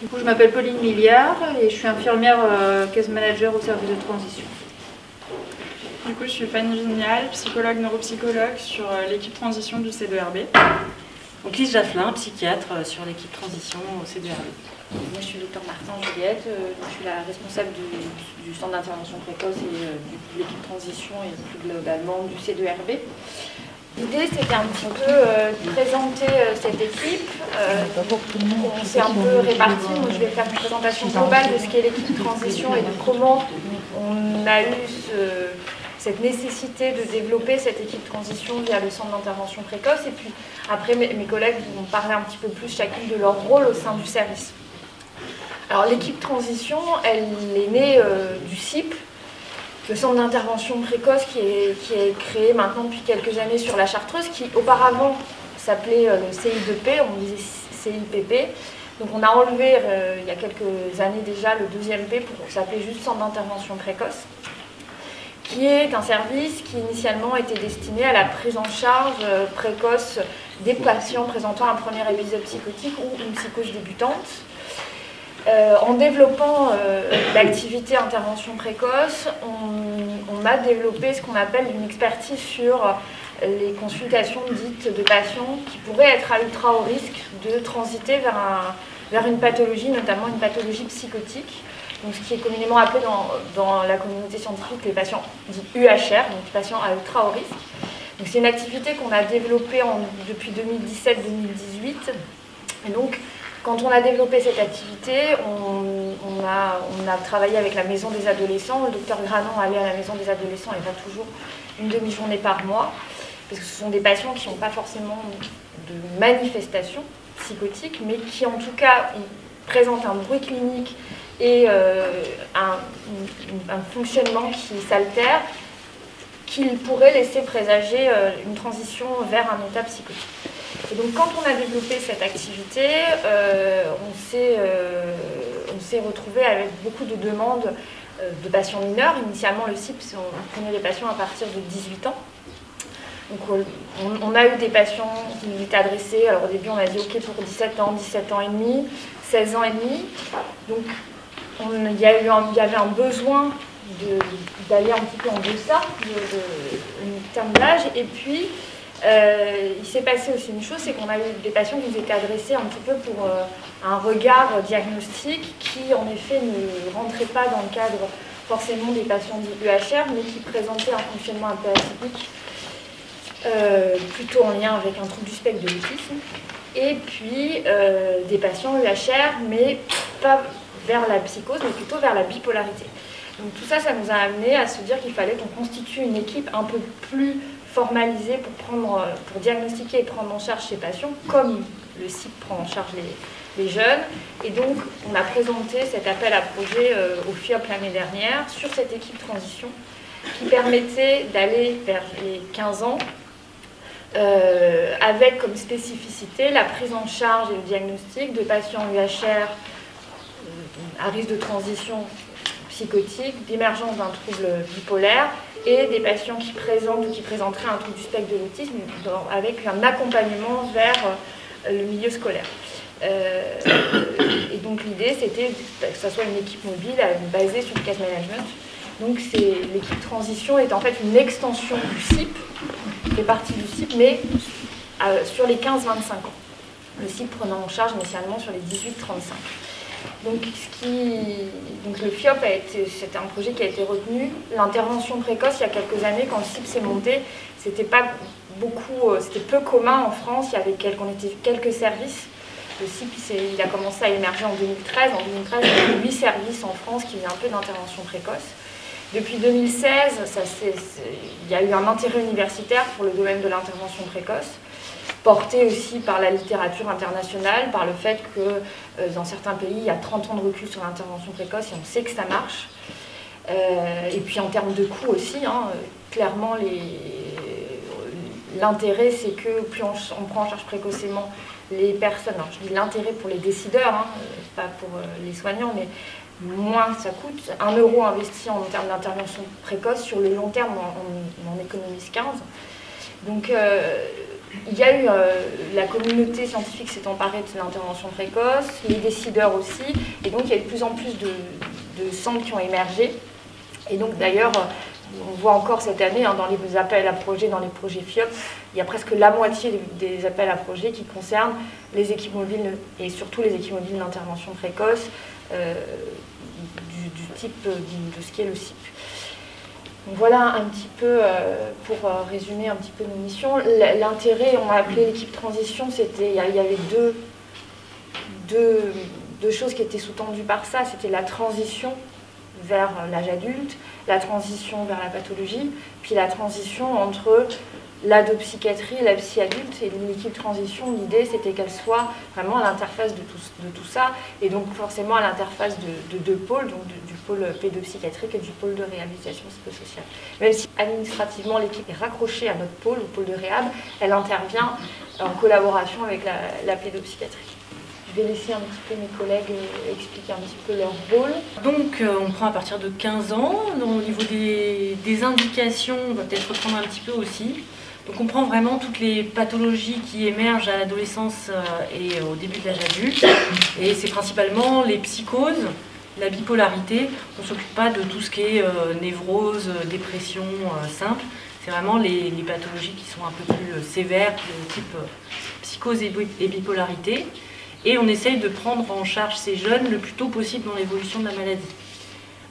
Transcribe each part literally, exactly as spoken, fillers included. Du coup, je m'appelle Pauline Milliard et je suis infirmière euh, case manager au service de transition. Du coup, je suis Fanny Vignal, psychologue, neuropsychologue sur euh, l'équipe transition du C deux R B. Donc Lise Jaffelin, psychiatre euh, sur l'équipe transition au C deux R B. Moi, je suis docteur Martin Juliette, euh, je suis la responsable du, du centre d'intervention précoce et euh, de l'équipe transition et plus globalement du C deux R B. L'idée, c'était un petit peu euh, de présenter euh, cette équipe. Euh, on s'est un peu répartis. Je vais faire une présentation globale de ce qu'est l'équipe transition et de comment on a eu ce, cette nécessité de développer cette équipe transition via le centre d'intervention précoce. Et puis après, mes, mes collègues vont parler un petit peu plus chacune de leur rôle au sein du service. Alors l'équipe transition, elle est née euh, du C I P P. Le centre d'intervention précoce qui est, qui est créé maintenant depuis quelques années sur la Chartreuse, qui auparavant s'appelait le C I deux P, on disait C I P P. Donc on a enlevé euh, il y a quelques années déjà le deuxième P pour s'appeler juste centre d'intervention précoce, qui est un service qui initialement était destiné à la prise en charge euh, précoce des patients présentant un premier épisode psychotique ou une psychose débutante. Euh, en développant euh, l'activité intervention précoce, on, on a développé ce qu'on appelle une expertise sur les consultations dites de patients qui pourraient être à ultra haut risque de transiter vers, un, vers une pathologie, notamment une pathologie psychotique, donc ce qui est communément appelé dans, dans la communauté scientifique les patients dits U H R, donc les patients à ultra haut risque. Donc c'est une activité qu'on a développée en, depuis deux mille dix-sept deux mille dix-huit, et donc quand on a développé cette activité, on, on, a, on a travaillé avec la maison des adolescents. Le docteur Granan allait à la maison des adolescents et va toujours une demi-journée par mois, parce que ce sont des patients qui n'ont pas forcément de manifestations psychotiques, mais qui en tout cas présentent un bruit clinique et euh, un, un fonctionnement qui s'altère, qu'ils pourraient laisser présager euh, une transition vers un état psychotique. Et donc quand on a développé cette activité, euh, on s'est euh, retrouvé avec beaucoup de demandes euh, de patients mineurs. Initialement, le C I P, on prenait les patients à partir de dix-huit ans. Donc on, on a eu des patients qui nous étaient adressés. Alors au début, on a dit OK pour dix-sept ans, dix-sept ans et demi, seize ans et demi. Donc il y, y avait un besoin d'aller un petit peu en deçà en termes d'âge. Et puis Euh, il s'est passé aussi une chose, c'est qu'on a eu des patients qui nous étaient adressés un petit peu pour euh, un regard diagnostique qui en effet ne rentrait pas dans le cadre forcément des patients dits U H R, mais qui présentaient un fonctionnement un peu atypique, euh, plutôt en lien avec un trouble du spectre de l'autisme, et puis euh, des patients U H R, mais pas vers la psychose, mais plutôt vers la bipolarité. Donc tout ça, ça nous a amené à se dire qu'il fallait qu'on constitue une équipe un peu plus formalisée pour, prendre, pour diagnostiquer et prendre en charge ces patients, comme le C I P prend en charge les, les jeunes. Et donc, on a présenté cet appel à projet euh, au F I O P l'année dernière sur cette équipe transition qui permettait d'aller vers les quinze ans euh, avec comme spécificité la prise en charge et le diagnostic de patients U H R euh, à risque de transition psychotique, d'émergence d'un trouble bipolaire et des patients qui présentent ou qui présenteraient un trouble du spectre de l'autisme avec un accompagnement vers le milieu scolaire. Euh, et donc l'idée, c'était que ça soit une équipe mobile basée sur le case management. Donc l'équipe transition est en fait une extension du C I P, fait partie du C I P, mais euh, sur les quinze vingt-cinq ans. Le C I P prenant en charge initialement sur les dix-huit trente-cinq. Donc, ce qui... Donc le F I O P, c'était un projet qui a été retenu. L'intervention précoce, il y a quelques années, quand le C I P s'est monté, c'était pas beaucoup, c'était peu commun en France. Il y avait quelques, on était quelques services. Le C I P, il a commencé à émerger en deux mille treize. En deux mille treize, il y avait huit services en France qui faisaient un peu d'intervention précoce. Depuis deux mille seize, ça, c'est, c'est... il y a eu un intérêt universitaire pour le domaine de l'intervention précoce, porté aussi par la littérature internationale, par le fait que euh, dans certains pays, il y a trente ans de recul sur l'intervention précoce et on sait que ça marche. Euh, et puis en termes de coûts aussi, hein, euh, clairement, l'intérêt, c'est que plus on, on prend en charge précocement les personnes, alors je dis l'intérêt pour les décideurs, hein, pas pour euh, les soignants, mais moins ça coûte. Un euro investi en termes d'intervention précoce, sur le long terme, on en économise quinze. Donc, euh, il y a eu, euh, la communauté scientifique s'est emparée de l'intervention précoce, les décideurs aussi, et donc il y a de plus en plus de, de centres qui ont émergé. Et donc d'ailleurs, on voit encore cette année, hein, dans les appels à projets, dans les projets FIOP, il y a presque la moitié des appels à projets qui concernent les équipes mobiles, et surtout les équipes mobiles d'intervention précoce, euh, du, du type de ce qu'est le C I P. Donc voilà un petit peu, euh, pour résumer un petit peu nos missions, l'intérêt, on a appelé l'équipe transition, c'était, il y avait deux, deux, deux choses qui étaient sous-tendues par ça, c'était la transition vers l'âge adulte, la transition vers la pathologie, puis la transition entre l'adopsychiatrie et la psy-adulte. Et l'équipe transition, l'idée, c'était qu'elle soit vraiment à l'interface de tout, de tout ça, et donc forcément à l'interface de deux de pôles, donc de, du pôle pédopsychiatrique et du pôle de réhabilitation psychosociale. Même si administrativement l'équipe est raccrochée à notre pôle, au pôle de réhab, elle intervient en collaboration avec la, la pédopsychiatrie. Je vais laisser un petit peu mes collègues expliquer un petit peu leur rôle. Donc on prend à partir de quinze ans, donc, au niveau des, des indications, on va peut-être reprendre un petit peu aussi. Donc on prend vraiment toutes les pathologies qui émergent à l'adolescence et au début de l'âge adulte. Et c'est principalement les psychoses, la bipolarité. On ne s'occupe pas de tout ce qui est euh, névrose, dépression euh, simple. C'est vraiment les, les pathologies qui sont un peu plus sévères, de type euh, psychose et, et bipolarité. Et on essaye de prendre en charge ces jeunes le plus tôt possible dans l'évolution de la maladie.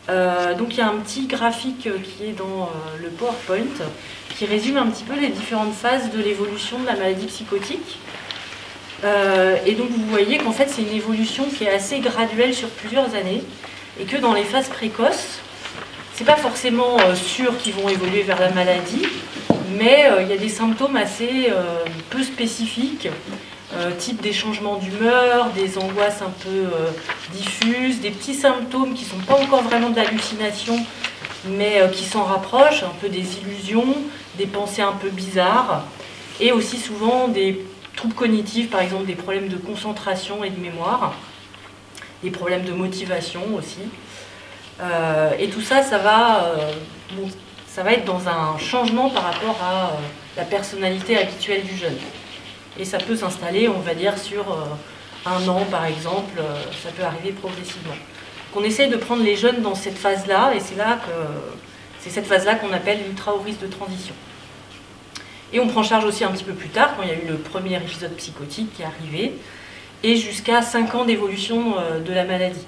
Euh, donc il y a un petit graphique qui est dans euh, le PowerPoint qui résume un petit peu les différentes phases de l'évolution de la maladie psychotique. Euh, et donc vous voyez qu'en fait c'est une évolution qui est assez graduelle sur plusieurs années et que dans les phases précoces, c'est pas forcément euh, sûr qu'ils vont évoluer vers la maladie, mais euh, il y a des symptômes assez euh, peu spécifiques. Euh, type des changements d'humeur, des angoisses un peu euh, diffuses, des petits symptômes qui ne sont pas encore vraiment de l'hallucination, mais euh, qui s'en rapprochent, un peu des illusions, des pensées un peu bizarres, et aussi souvent des troubles cognitifs, par exemple des problèmes de concentration et de mémoire, des problèmes de motivation aussi. Euh, et tout ça, ça va, euh, bon, ça va être dans un changement par rapport à euh, la personnalité habituelle du jeune. Et ça peut s'installer, on va dire, sur un an, par exemple. Ça peut arriver progressivement. Donc on essaie de prendre les jeunes dans cette phase-là, et c'est là que c'est cette phase-là qu'on appelle l'ultra haut risque de transition. Et on prend charge aussi un petit peu plus tard, quand il y a eu le premier épisode psychotique qui est arrivé, et jusqu'à cinq ans d'évolution de la maladie.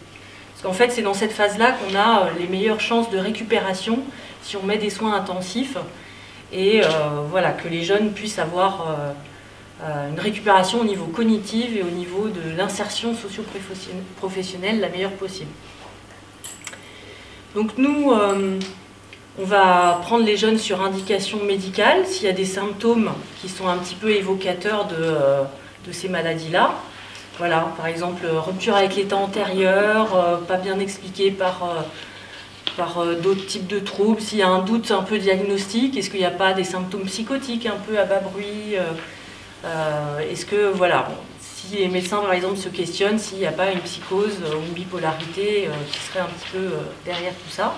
Parce qu'en fait, c'est dans cette phase-là qu'on a les meilleures chances de récupération si on met des soins intensifs, et euh, voilà, que les jeunes puissent avoir... Euh, une récupération au niveau cognitif et au niveau de l'insertion socio-professionnelle la meilleure possible. Donc nous, euh, on va prendre les jeunes sur indication médicale, s'il y a des symptômes qui sont un petit peu évocateurs de, euh, de ces maladies-là. Voilà, par exemple, rupture avec l'état antérieur, euh, pas bien expliqué par, euh, par euh, d'autres types de troubles. S'il y a un doute un peu diagnostique, est-ce qu'il n'y a pas des symptômes psychotiques un peu à bas bruit euh, Euh, Est-ce que, voilà, si les médecins, par exemple, se questionnent s'il n'y a pas une psychose ou une bipolarité euh, qui serait un petit peu euh, derrière tout ça.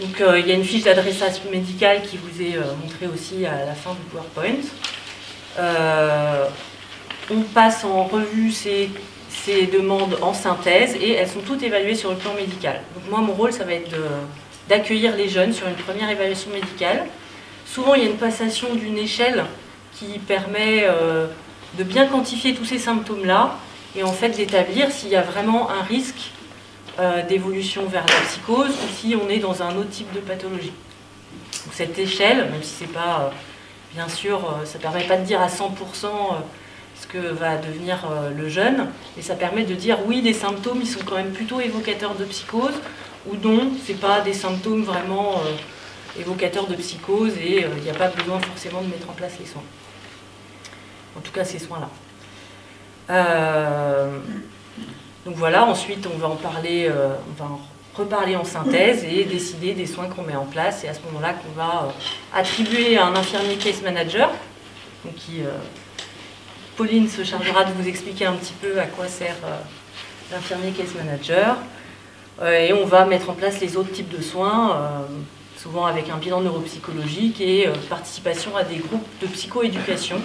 Donc, euh, il y a une fiche d'adressage médicale qui vous est euh, montrée aussi à la fin du PowerPoint. Euh, on passe en revue ces, ces demandes en synthèse et elles sont toutes évaluées sur le plan médical. Donc, moi, mon rôle, ça va être d'accueillir les jeunes sur une première évaluation médicale. Souvent, il y a une passation d'une échelle qui permet euh, de bien quantifier tous ces symptômes-là et en fait d'établir s'il y a vraiment un risque euh, d'évolution vers la psychose ou si on est dans un autre type de pathologie. Donc, cette échelle, même si c'est pas, euh, bien sûr, euh, ça permet pas de dire à cent pour cent euh, ce que va devenir euh, le jeune, mais ça permet de dire oui, les symptômes, ils sont quand même plutôt évocateurs de psychose ou non, c'est pas des symptômes vraiment euh, évocateurs de psychose et il euh, n'y a pas besoin forcément de mettre en place les soins. En tout cas, ces soins-là. Euh, donc voilà, ensuite, on va en parler, euh, on va en reparler en synthèse et décider des soins qu'on met en place. C'est à ce moment-là qu'on va euh, attribuer à un infirmier case manager. Donc qui, euh, Pauline se chargera de vous expliquer un petit peu à quoi sert euh, l'infirmier case manager. Euh, et on va mettre en place les autres types de soins, euh, souvent avec un bilan neuropsychologique et euh, participation à des groupes de psychoéducation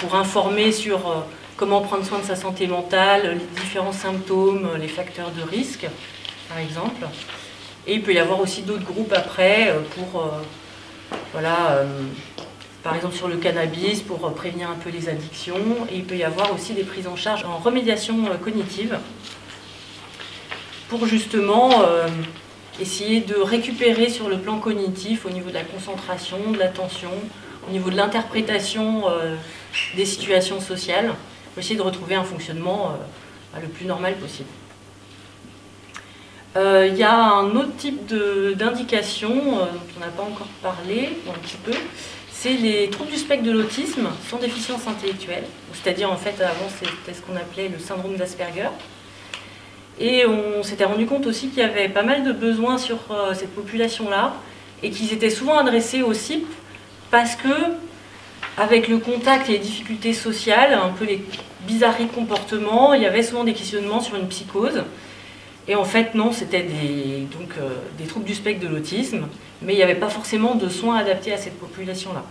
pour informer sur euh, comment prendre soin de sa santé mentale, les différents symptômes, les facteurs de risque, par exemple. Et il peut y avoir aussi d'autres groupes après euh, pour, euh, voilà, euh, par exemple sur le cannabis, pour euh, prévenir un peu les addictions. Et il peut y avoir aussi des prises en charge en remédiation euh, cognitive pour justement euh, essayer de récupérer sur le plan cognitif, au niveau de la concentration, de l'attention, au niveau de l'interprétation euh, des situations sociales, pour essayer de retrouver un fonctionnement euh, le plus normal possible. Euh, y a un autre type d'indication euh, dont on n'a pas encore parlé, un petit peu, c'est les troubles du spectre de l'autisme sans déficience intellectuelle, c'est-à-dire en fait avant c'était ce qu'on appelait le syndrome d'Asperger. Et on s'était rendu compte aussi qu'il y avait pas mal de besoins sur euh, cette population-là et qu'ils étaient souvent adressés au C I P parce que, avec le contact et les difficultés sociales, un peu les bizarreries de comportement, il y avait souvent des questionnements sur une psychose. Et en fait, non, c'était des, donc, euh, des troubles du spectre de l'autisme, mais il n'y avait pas forcément de soins adaptés à cette population-là.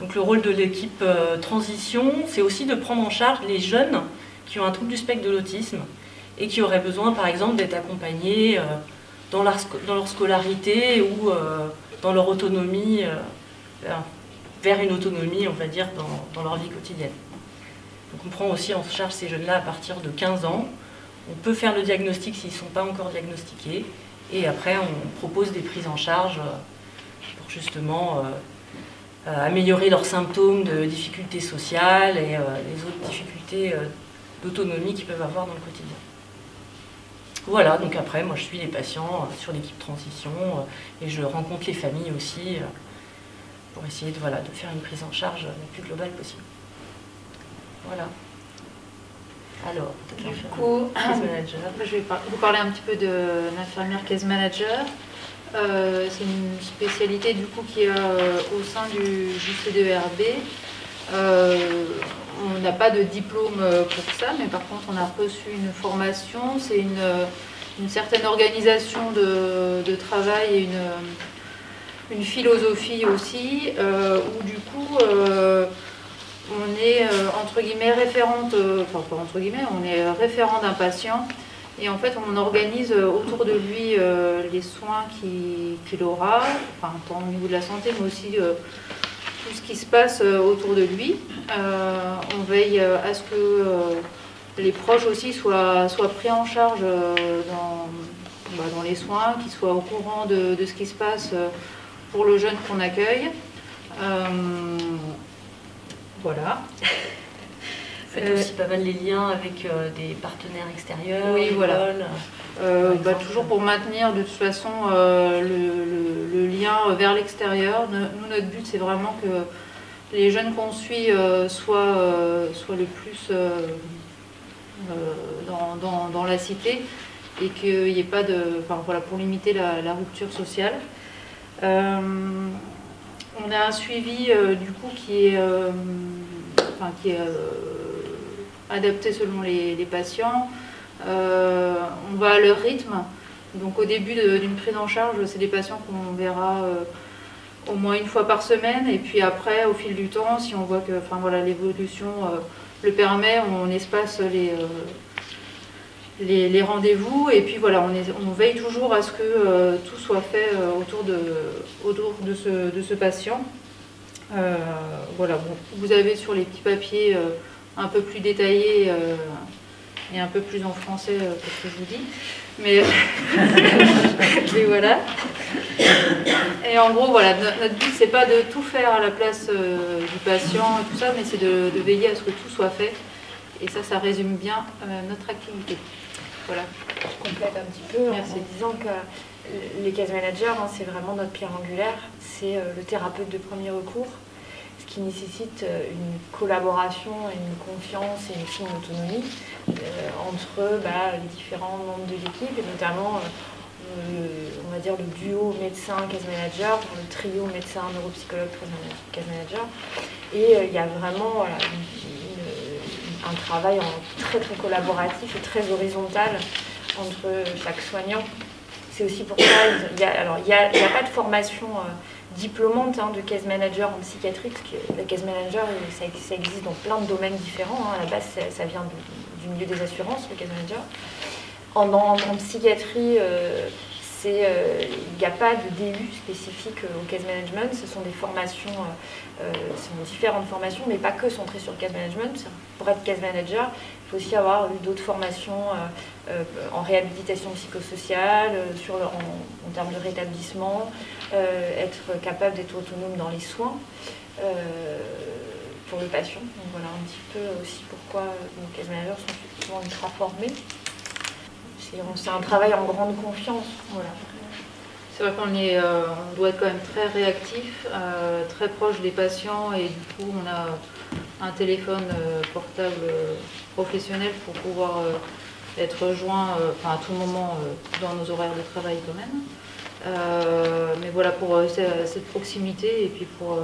Donc le rôle de l'équipe euh, transition, c'est aussi de prendre en charge les jeunes qui ont un trouble du spectre de l'autisme et qui auraient besoin, par exemple, d'être accompagnés dans leur scolarité ou dans leur autonomie, vers une autonomie, on va dire, dans leur vie quotidienne. Donc on prend aussi en charge ces jeunes-là à partir de quinze ans. On peut faire le diagnostic s'ils ne sont pas encore diagnostiqués. Et après, on propose des prises en charge pour justement améliorer leurs symptômes de difficultés sociales et les autres difficultés d'autonomie qu'ils peuvent avoir dans le quotidien. Voilà, donc après, moi je suis les patients sur l'équipe transition et je rencontre les familles aussi pour essayer de, voilà, de faire une prise en charge la plus globale possible. Voilà. Alors, du coup, case manager. Je vais vous parler un petit peu de l'infirmière case manager. Euh, c'est une spécialité du coup qui est euh, au sein du, du C deux R B. Euh, On n'a pas de diplôme pour ça, mais par contre on a reçu une formation, c'est une, une certaine organisation de, de travail et une, une philosophie aussi, euh, où du coup euh, on est euh, entre guillemets référente, enfin pas entre guillemets, on est référent d'un patient et en fait on organise autour de lui euh, les soins qu'il qu'il aura, enfin tant au niveau de la santé mais aussi euh, tout ce qui se passe autour de lui. Euh, on veille à ce que euh, les proches aussi soient, soient pris en charge euh, dans, bah, dans les soins, qu'ils soient au courant de, de ce qui se passe euh, pour le jeune qu'on accueille. Euh, voilà. Vous faites euh, aussi pas mal les liens avec euh, des partenaires extérieurs. Oui, voilà. Euh, bah, toujours pour maintenir de toute façon euh, le, le, le lien vers l'extérieur. Nous, notre but, c'est vraiment que les jeunes qu'on suit euh, soient, euh, soient le plus euh, dans, dans, dans la cité et qu'il n'y ait pas de... Enfin, voilà, pour limiter la, la rupture sociale. Euh, on a un suivi euh, du coup qui est, euh, enfin, qui est euh, adapté selon les, les patients. Euh, on va à leur rythme, donc au début d'une prise en charge, c'est des patients qu'on verra euh, au moins une fois par semaine et puis après, au fil du temps, si on voit que enfin, voilà, l'évolution euh, le permet, on espace les, euh, les, les rendez-vous et puis voilà, on, est, on veille toujours à ce que euh, tout soit fait euh, autour, de, autour de, ce, de ce patient. Euh, voilà, bon, vous avez sur les petits papiers euh, un peu plus détaillés euh, et un peu plus en français euh, que ce que je vous dis, mais et voilà. Et en gros, voilà, notre but, c'est pas de tout faire à la place euh, du patient et tout ça, mais c'est de, de veiller à ce que tout soit fait. Et ça, ça résume bien euh, notre activité. Voilà. Je complète un petit peu. Merci. En, en disant que les case managers, hein, c'est vraiment notre pierre angulaire, c'est euh, le thérapeute de premier recours, ce qui nécessite une collaboration, une confiance et une fine autonomie euh, entre bah, les différents membres de l'équipe, et notamment euh, on va dire le duo médecin-case manager, le trio médecin-neuropsychologue-case manager. Et euh, il y a vraiment voilà, une, une, un travail en très très collaboratif et très horizontal entre chaque soignant, C'est aussi pour ça, il n'y a, a, a pas de formation euh, diplômante hein, de case manager en psychiatrie, parce que le case manager, ça, ça existe dans plein de domaines différents. Hein. À la base, ça, ça vient du, du milieu des assurances, le case manager. En, en, en psychiatrie, euh, il n'y euh, a pas de D U spécifique euh, au case management. Ce sont des formations, euh, ce sont différentes formations, mais pas que centrées sur le case management. Pour être case manager, il faut aussi avoir eu d'autres formations euh, euh, en réhabilitation psychosociale, euh, sur le, en, en termes de rétablissement, euh, être capable d'être autonome dans les soins euh, pour le patient. Donc voilà un petit peu aussi pourquoi nos case managers sont souvent ultra formés. C'est un travail en grande confiance. Voilà. C'est vrai qu'on est, euh, on doit être quand même très réactif, euh, très proche des patients, et du coup on a un téléphone euh, portable euh, professionnel pour pouvoir euh, être joint euh, enfin, à tout moment euh, dans nos horaires de travail quand même. Euh, mais voilà pour euh, cette proximité et puis pour, euh,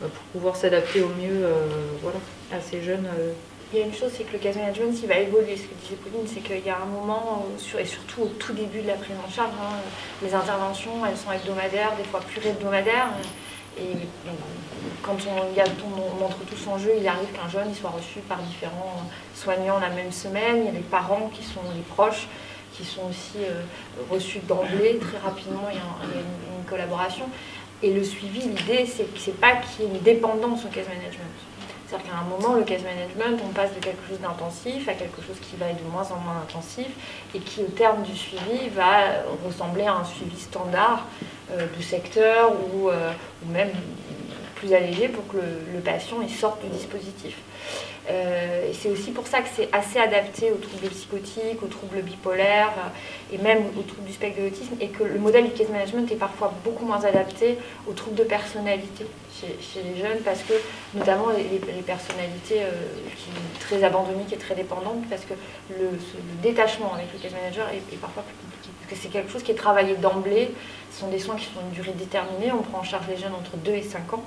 pour pouvoir s'adapter au mieux euh, voilà, à ces jeunes. Euh, Il y a une chose, c'est que le case management il va évoluer. Ce que disait Pauline, c'est qu'il y a un moment, et surtout au tout début de la prise en charge, hein, les interventions elles sont hebdomadaires, des fois plus hebdomadaires. Et quand on, y a, on montre tous en jeu, il arrive qu'un jeune il soit reçu par différents soignants la même semaine. Il y a les parents qui sont les proches, qui sont aussi euh, reçus d'emblée très rapidement. Il y a une, une collaboration. Et le suivi, l'idée, c'est que ce n'est pas qu'il y ait une dépendance au case management. C'est-à-dire qu'à un moment, le case management, on passe de quelque chose d'intensif à quelque chose qui va être de moins en moins intensif et qui, au terme du suivi, va ressembler à un suivi standard euh, de secteur ou, euh, ou même plus allégé pour que le, le patient il sorte du dispositif. Euh, c'est aussi pour ça que c'est assez adapté aux troubles psychotiques, aux troubles bipolaires et même aux troubles du spectre de l'autisme, et que le modèle du case management est parfois beaucoup moins adapté aux troubles de personnalité chez, chez les jeunes, parce que notamment les, les personnalités euh, qui sont très abandonniques et très dépendantes, parce que le, ce, le détachement avec le case manager est, est parfois plus compliqué, parce que c'est quelque chose qui est travaillé d'emblée. Ce sont des soins qui sont une durée déterminée, on prend en charge les jeunes entre deux et cinq ans.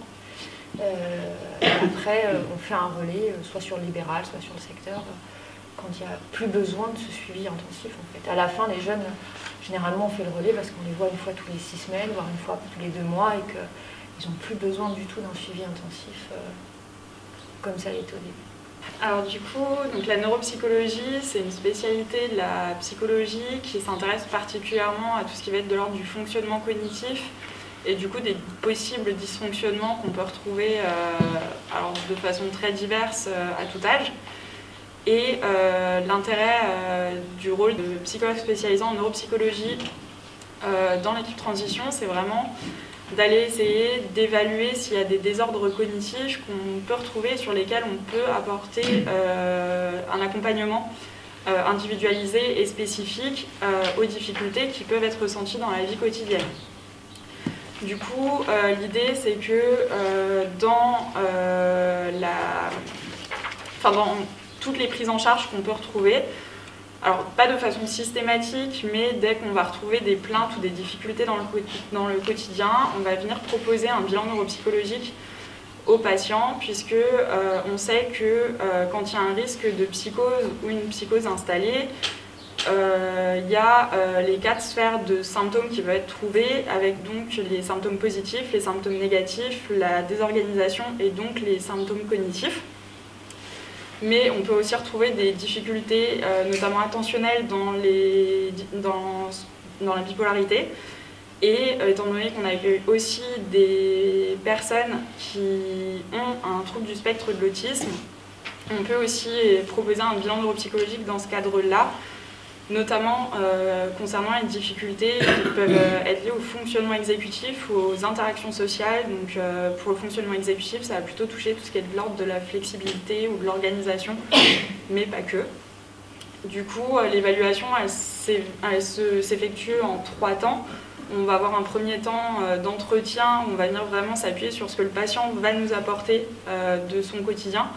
Euh, et après, euh, on fait un relais, euh, soit sur le libéral, soit sur le secteur, euh, quand il n'y a plus besoin de ce suivi intensif. En fait. À la fin, les jeunes, généralement, on fait le relais parce qu'on les voit une fois tous les six semaines, voire une fois tous les deux mois, et qu'ils n'ont plus besoin du tout d'un suivi intensif euh, comme ça l'était au début. Alors du coup, donc la neuropsychologie, c'est une spécialité de la psychologie qui s'intéresse particulièrement à tout ce qui va être de l'ordre du fonctionnement cognitif, et du coup des possibles dysfonctionnements qu'on peut retrouver euh, alors de façon très diverse euh, à tout âge, et euh, l'intérêt euh, du rôle de psychologue spécialisé en neuropsychologie euh, dans l'équipe transition, c'est vraiment d'aller essayer d'évaluer s'il y a des désordres cognitifs qu'on peut retrouver, sur lesquels on peut apporter euh, un accompagnement euh, individualisé et spécifique euh, aux difficultés qui peuvent être ressenties dans la vie quotidienne. Du coup, euh, l'idée, c'est que euh, dans, euh, la... enfin, dans toutes les prises en charge qu'on peut retrouver, alors pas de façon systématique, mais dès qu'on va retrouver des plaintes ou des difficultés dans le, dans le quotidien, on va venir proposer un bilan neuropsychologique aux patients, puisque euh, on sait que euh, quand il y a un risque de psychose ou une psychose installée, il euh, y a euh, les quatre sphères de symptômes qui peuvent être trouvées, avec donc les symptômes positifs, les symptômes négatifs, la désorganisation et donc les symptômes cognitifs. Mais on peut aussi retrouver des difficultés, euh, notamment attentionnelles, dans, les, dans, dans la bipolarité. Et euh, étant donné qu'on accueille aussi des personnes qui ont un trouble du spectre de l'autisme, on peut aussi proposer un bilan neuropsychologique dans ce cadre-là, notamment euh, concernant les difficultés qui peuvent euh, être liées au fonctionnement exécutif, aux interactions sociales. Donc euh, pour le fonctionnement exécutif, ça va plutôt toucher tout ce qui est de l'ordre de la flexibilité ou de l'organisation, mais pas que. Du coup, euh, l'évaluation, elle, elle s'effectue en trois temps. On va avoir un premier temps euh, d'entretien, où on va venir vraiment s'appuyer sur ce que le patient va nous apporter euh, de son quotidien,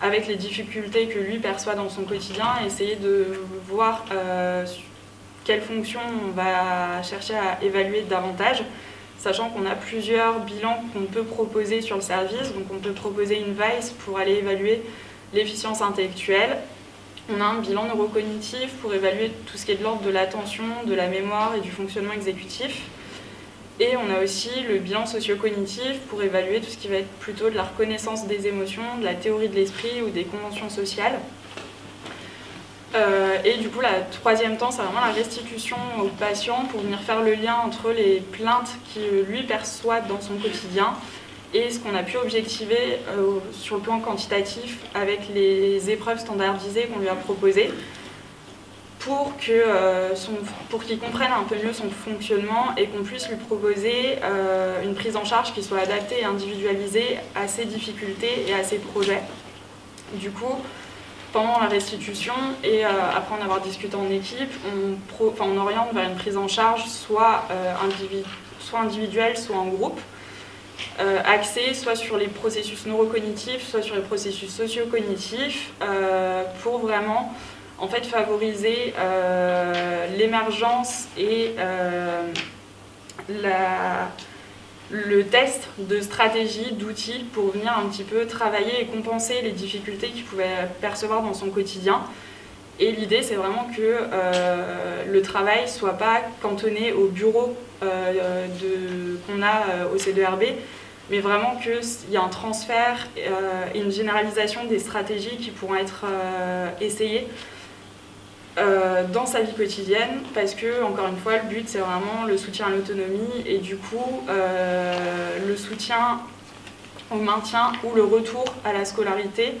avec les difficultés que lui perçoit dans son quotidien, essayer de voir euh, quelles fonctions on va chercher à évaluer davantage, sachant qu'on a plusieurs bilans qu'on peut proposer sur le service. Donc on peut proposer une W A I S pour aller évaluer l'efficience intellectuelle, on a un bilan neurocognitif pour évaluer tout ce qui est de l'ordre de l'attention, de la mémoire et du fonctionnement exécutif. Et on a aussi le bilan socio-cognitif pour évaluer tout ce qui va être plutôt de la reconnaissance des émotions, de la théorie de l'esprit ou des conventions sociales. Euh, et du coup, la troisième temps, c'est vraiment la restitution au patient pour venir faire le lien entre les plaintes qu'il lui perçoit dans son quotidien et ce qu'on a pu objectiver euh, sur le plan quantitatif avec les épreuves standardisées qu'on lui a proposées pour que, euh, son, pour qu'il comprenne un peu mieux son fonctionnement et qu'on puisse lui proposer euh, une prise en charge qui soit adaptée et individualisée à ses difficultés et à ses projets. Du coup, pendant la restitution et euh, après en avoir discuté en équipe, on, pro, enfin, on oriente vers une prise en charge soit, euh, individu, soit individuelle, soit en groupe, euh, axée soit sur les processus neurocognitifs, soit sur les processus socio-cognitifs, euh, pour vraiment en fait, favoriser euh, l'émergence et euh, la... le test de stratégies, d'outils pour venir un petit peu travailler et compenser les difficultés qu'il pouvait percevoir dans son quotidien. Et l'idée, c'est vraiment que euh, le travail ne soit pas cantonné au bureau euh, qu'on a euh, au C deux R B, mais vraiment qu'il y a un transfert euh, et une généralisation des stratégies qui pourront être euh, essayées Euh, dans sa vie quotidienne, parce que, encore une fois, le but c'est vraiment le soutien à l'autonomie et du coup euh, le soutien au maintien ou le retour à la scolarité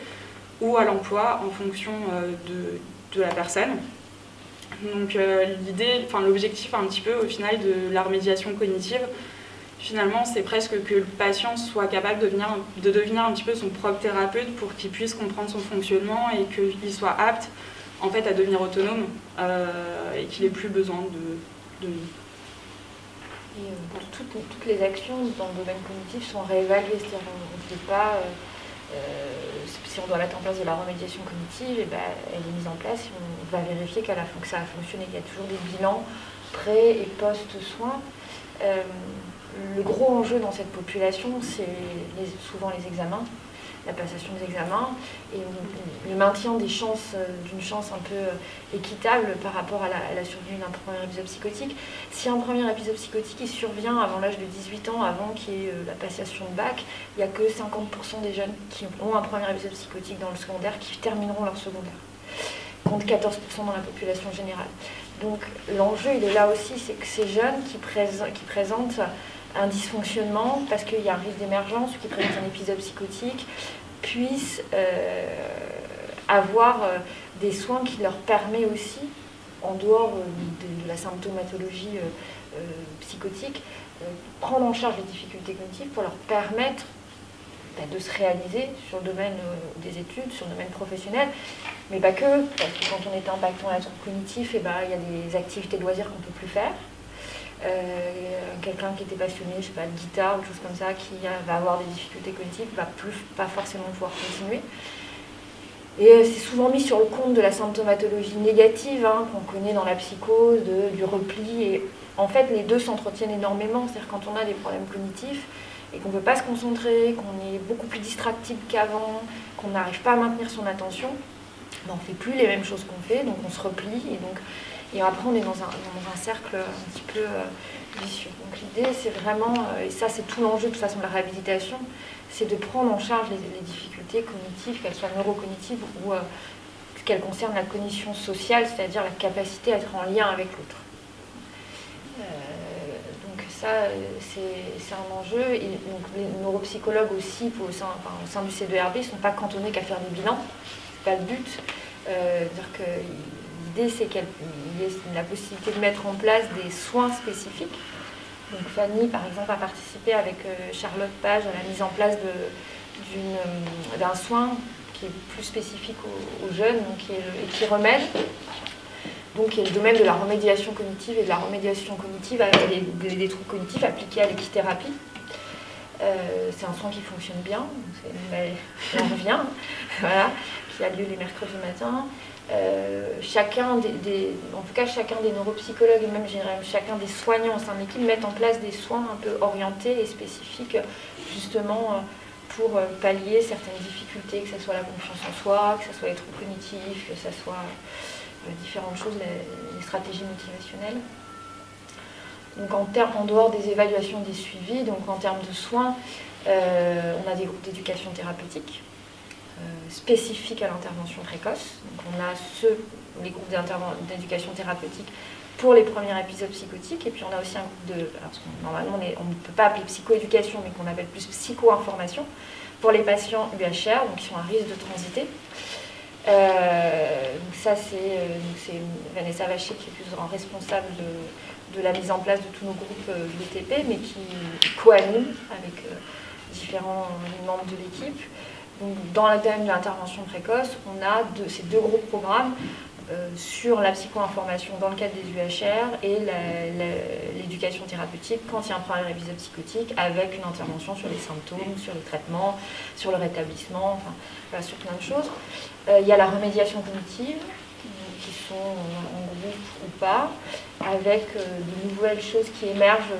ou à l'emploi en fonction euh, de, de la personne. Donc euh, l'idée, enfin l'objectif un petit peu au final de la remédiation cognitive, finalement c'est presque que le patient soit capable de devenir, de devenir un petit peu son propre thérapeute pour qu'il puisse comprendre son fonctionnement et qu'il soit apte en fait à devenir autonome euh, et qu'il n'ait plus besoin de, de nous. Et euh, pour toutes, toutes les actions dans le domaine cognitif sont réévaluées, c'est-à-dire qu'on ne peut pas, euh, si on doit mettre en place de la remédiation cognitive, et ben, elle est mise en place, et on va vérifier qu'elle a, que ça a fonctionné, qu'il y a toujours des bilans pré- et post-soins. Euh, le gros enjeu dans cette population, c'est les, souvent les examens, la passation des examens et le maintien des chances, d'une chance un peu équitable par rapport à la, à la survie d'un premier épisode psychotique. Si un premier épisode psychotique il survient avant l'âge de dix-huit ans, avant qu'il y ait la passation de bac, il n'y a que cinquante pour cent des jeunes qui ont un premier épisode psychotique dans le secondaire qui termineront leur secondaire, contre quatorze pour cent dans la population générale. Donc l'enjeu il est là aussi, c'est que ces jeunes qui, pré qui présentent un dysfonctionnement parce qu'il y a un risque d'émergence ou qui présente un épisode psychotique puissent euh, avoir euh, des soins qui leur permettent aussi, en dehors euh, de, de la symptomatologie euh, euh, psychotique, euh, prendre en charge les difficultés cognitives pour leur permettre bah, de se réaliser sur le domaine euh, des études, sur le domaine professionnel, mais pas que, parce que quand on est un bac en attente cognitif, il bah, y a des activités de loisirs qu'on ne peut plus faire. Euh, quelqu'un qui était passionné, je sais pas, de guitare ou choses comme ça, qui va avoir des difficultés cognitives, va plus pas forcément pouvoir continuer. Et c'est souvent mis sur le compte de la symptomatologie négative hein, qu'on connaît dans la psychose, de, du repli. Et en fait, les deux s'entretiennent énormément. C'est-à-dire quand on a des problèmes cognitifs et qu'on ne peut pas se concentrer, qu'on est beaucoup plus distractible qu'avant, qu'on n'arrive pas à maintenir son attention, ben on ne fait plus les mêmes choses qu'on fait, donc on se replie et donc. Et après, on est dans un, dans un cercle un petit peu euh, vicieux. Donc l'idée, c'est vraiment, euh, et ça c'est tout l'enjeu de toute façon de la réhabilitation, c'est de prendre en charge les, les difficultés cognitives, qu'elles soient neurocognitives ou euh, qu'elles concernent la cognition sociale, c'est-à-dire la capacité à être en lien avec l'autre. Euh, donc ça, c'est un enjeu. Et donc, les neuropsychologues aussi, pour, au, sein, enfin, au sein du C deux R B, ne sont pas cantonnés qu'à faire des bilans. Ce n'est pas le but. Euh, dire que, l'idée, c'est qu'il y ait la possibilité de mettre en place des soins spécifiques. Donc Fanny, par exemple, a participé avec Charlotte Page à la mise en place d'un soin qui est plus spécifique aux, aux jeunes donc qui est, et qui remède. Donc il y a le domaine de la remédiation cognitive et de la remédiation cognitive avec des, des, des troubles cognitifs appliqués à l'équithérapie. Euh, c'est un soin qui fonctionne bien, mais on revient, voilà, qui a lieu les mercredis matin. Euh, chacun des, des, en tout cas chacun des neuropsychologues et même chacun des soignants au sein de l'équipe mettent en place des soins un peu orientés et spécifiques justement pour pallier certaines difficultés, que ce soit la confiance en soi, que ce soit les troubles cognitifs, que ce soit différentes choses, les stratégies motivationnelles. Donc en, termes, en dehors des évaluations des suivis, donc en termes de soins, euh, on a des groupes d'éducation thérapeutique euh, spécifiques à l'intervention précoce. Donc on a ceux, les groupes d'éducation thérapeutique pour les premiers épisodes psychotiques, et puis on a aussi un groupe de... Alors, normalement, on, est, on ne peut pas appeler psychoéducation, mais qu'on appelle plus psycho-information, pour les patients U H R, donc qui sont à risque de transiter. Euh, donc ça, c'est Vanessa Vaché qui est plus en responsable de, de la mise en place de tous nos groupes B T P, mais qui coanime avec euh, différents membres de l'équipe. Donc dans la thème de l'intervention précoce, on a de, ces deux gros programmes euh, sur la psycho-information dans le cadre des U H R et l'éducation thérapeutique quand il y a un premier épisode psychotique, avec une intervention sur les symptômes, sur les traitements, sur le rétablissement, enfin voilà, sur plein de choses. Il y a la remédiation cognitive, qui sont en groupe ou pas, avec de nouvelles choses qui émergent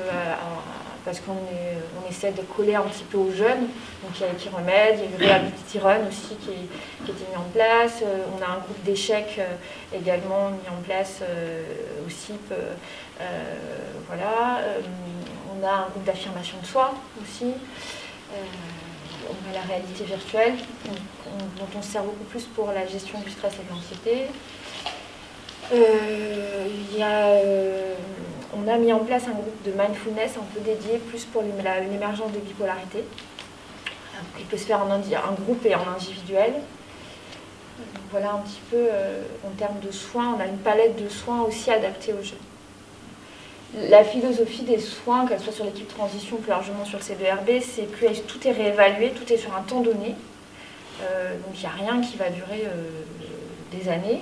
parce qu'on on essaie de coller un petit peu aux jeunes. Donc il y a les remèdes, il y a le Reality Run aussi qui, est, qui a été mis en place. On a un groupe d'échecs également mis en place au C I P. Euh, voilà. On a un groupe d'affirmation de soi aussi. Euh, On a la réalité virtuelle, dont on se sert beaucoup plus pour la gestion du stress et de l'anxiété. Euh, y a, euh, on a mis en place un groupe de mindfulness un peu dédié plus pour l'émergence de bipolarité. Il peut se faire en un groupe et en individuel. Donc voilà un petit peu, euh, en termes de soins, on a une palette de soins aussi adaptée aux jeunes. La philosophie des soins, qu'elle soit sur l'équipe transition ou plus largement sur le C deux R B, c'est que tout est réévalué, tout est sur un temps donné. Euh, donc il n'y a rien qui va durer euh, des années.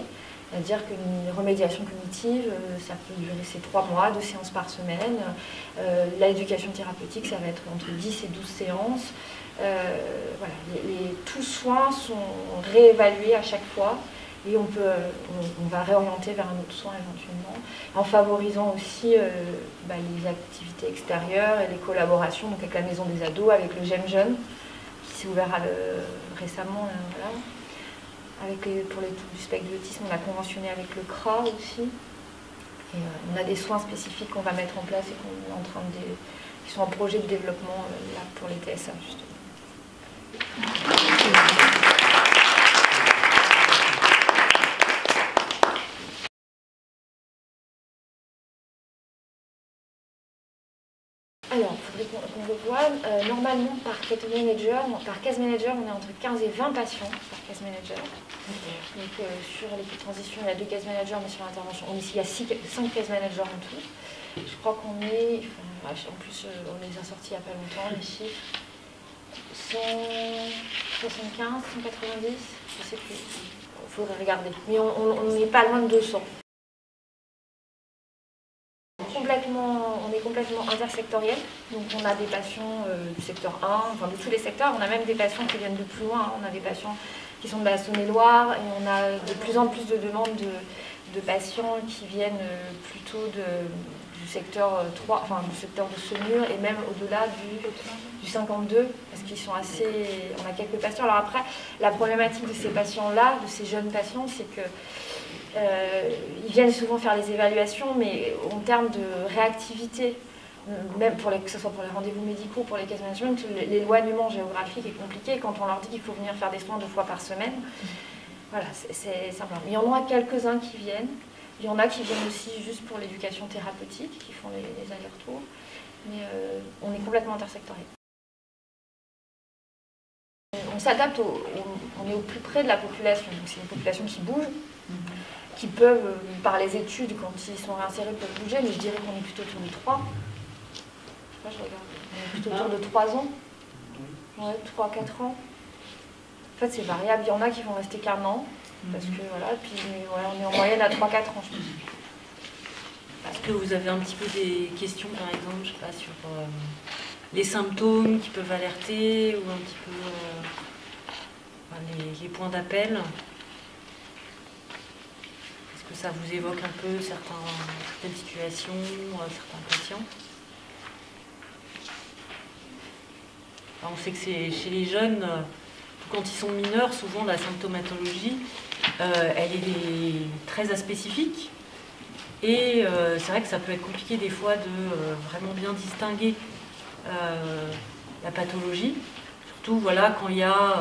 C'est-à-dire qu'une remédiation cognitive, euh, ça peut durer ces trois mois, deux séances par semaine. Euh, L'éducation thérapeutique, ça va être entre dix et douze séances. Euh, voilà, les, les, tous soins sont réévalués à chaque fois. Et on, peut, on va réorienter vers un autre soin éventuellement, en favorisant aussi euh, bah, les activités extérieures et les collaborations, donc avec la maison des ados, avec le J'aime Jeune, qui s'est ouvert à le, récemment. Euh, voilà. Avec les, pour les troubles du spectre de l'autisme, on a conventionné avec le C R A aussi. Et, euh, on a des soins spécifiques qu'on va mettre en place et qu'on est en train de, qui sont en projet de développement euh, là, pour les T S A justement. Alors, il faudrait qu'on revoie. Euh, normalement, par case manager, par case manager, on est entre quinze et vingt patients par case manager. Okay. Donc, euh, sur l'équipe transition, il y a deux case managers, mais sur l'intervention, on est ici, il y a six, cinq case managers en tout. Je crois qu'on est, enfin, en plus, euh, on les a sortis il n'y a pas longtemps, les chiffres. cent soixante-quinze, cent quatre-vingt-dix, je ne sais plus. Il faudrait regarder. Mais on n'est pas loin de deux cents. Complètement, on est complètement intersectoriel, donc on a des patients euh, du secteur un, enfin de tous les secteurs, on a même des patients qui viennent de plus loin, hein. On a des patients qui sont de la Saône-et-Loire, et on a de plus en plus de demandes de, de patients qui viennent plutôt de, du secteur trois, enfin du secteur de Saumur, et même au-delà du, du cinquante-deux, parce qu'ils sont assez... on a quelques patients. Alors après, la problématique de ces patients-là, de ces jeunes patients, c'est que Euh, ils viennent souvent faire les évaluations, mais en termes de réactivité, même pour les, que ce soit pour les rendez-vous médicaux, pour les case management, l'éloignement géographique est compliqué. Quand on leur dit qu'il faut venir faire des soins deux fois par semaine, voilà, c'est simple. Il y en a quelques-uns qui viennent. Il y en a qui viennent aussi juste pour l'éducation thérapeutique, qui font les, les allers-retours. Mais euh, on est complètement intersectoriel. On s'adapte, on est au plus près de la population. Donc c'est une population qui bouge, qui peuvent, par les études, quand ils sont réinsérés, peuvent bouger, mais je dirais qu'on est plutôt autour de trois. Je sais pas, je regarde. On est plutôt autour de trois ans. Ouais, trois à quatre ans. En fait, c'est variable. Il y en a qui vont rester qu'un an, parce que voilà, puis voilà, on est en moyenne à trois à quatre ans, je pense. Est-ce que vous avez un petit peu des questions, par exemple, je sais pas, sur euh, les symptômes qui peuvent alerter, ou un petit peu euh, les, les points d'appel? Que ça vous évoque un peu certains, certaines situations, certains patients. Enfin, on sait que c'est chez les jeunes, euh, quand ils sont mineurs, souvent la symptomatologie, euh, elle est très aspécifique. Et euh, c'est vrai que ça peut être compliqué des fois de euh, vraiment bien distinguer euh, la pathologie. Surtout voilà, quand il y a euh,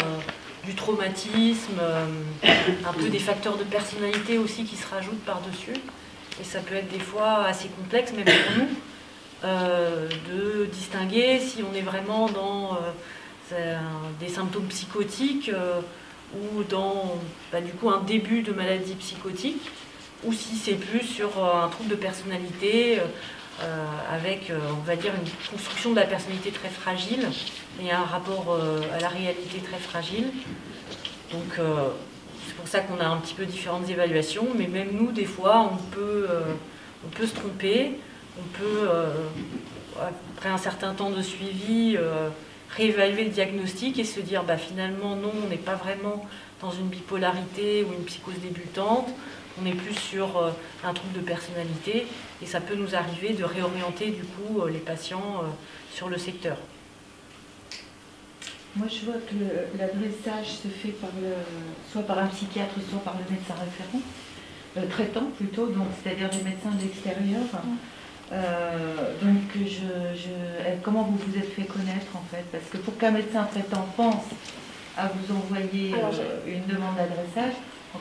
du traumatisme, euh, un peu des facteurs de personnalité aussi qui se rajoutent par-dessus. Et ça peut être des fois assez complexe, même pour nous, euh, de distinguer si on est vraiment dans euh, des symptômes psychotiques euh, ou dans bah, du coup, un début de maladie psychotique, ou si c'est plus sur un trouble de personnalité euh, avec, euh, on va dire, une construction de la personnalité très fragile et un rapport euh, à la réalité très fragile. Donc, euh, c'est pour ça qu'on a un petit peu différentes évaluations, mais même nous, des fois, on peut, euh, on peut se tromper, on peut, euh, après un certain temps de suivi, euh, réévaluer le diagnostic et se dire, bah, finalement, non, on n'est pas vraiment dans une bipolarité ou une psychose débutante, on est plus sur un trouble de personnalité et ça peut nous arriver de réorienter du coup les patients sur le secteur. Moi je vois que l'adressage se fait par le, soit par un psychiatre, soit par le médecin référent, euh, traitant plutôt, donc c'est-à-dire des médecins de l'extérieur. Euh, donc je, je, comment vous vous êtes fait connaître en fait? Parce que pour qu'un médecin traitant pense à vous envoyer Alors, euh, une demande d'adressage,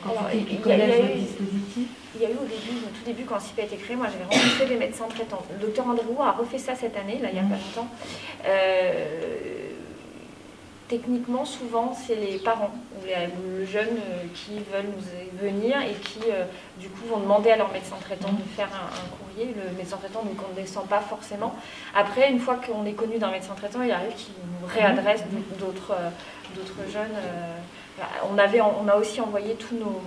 Alors, il, il, y a, il, y a eu, il y a eu au début, au tout début, quand C I P a été créé, moi j'avais rencontré des médecins traitants. Le docteur Andréou a refait ça cette année, là il n'y a pas longtemps. Euh, techniquement, souvent, c'est les parents ou les, le jeune qui veulent nous venir et qui, euh, du coup, vont demander à leur médecin traitant de faire un, un courrier. Le médecin traitant ne condescend pas forcément. Après, une fois qu'on est connu d'un médecin traitant, il arrive qu'il nous réadresse d'autres euh, jeunes. Euh, On, avait, on a aussi envoyé tous nos...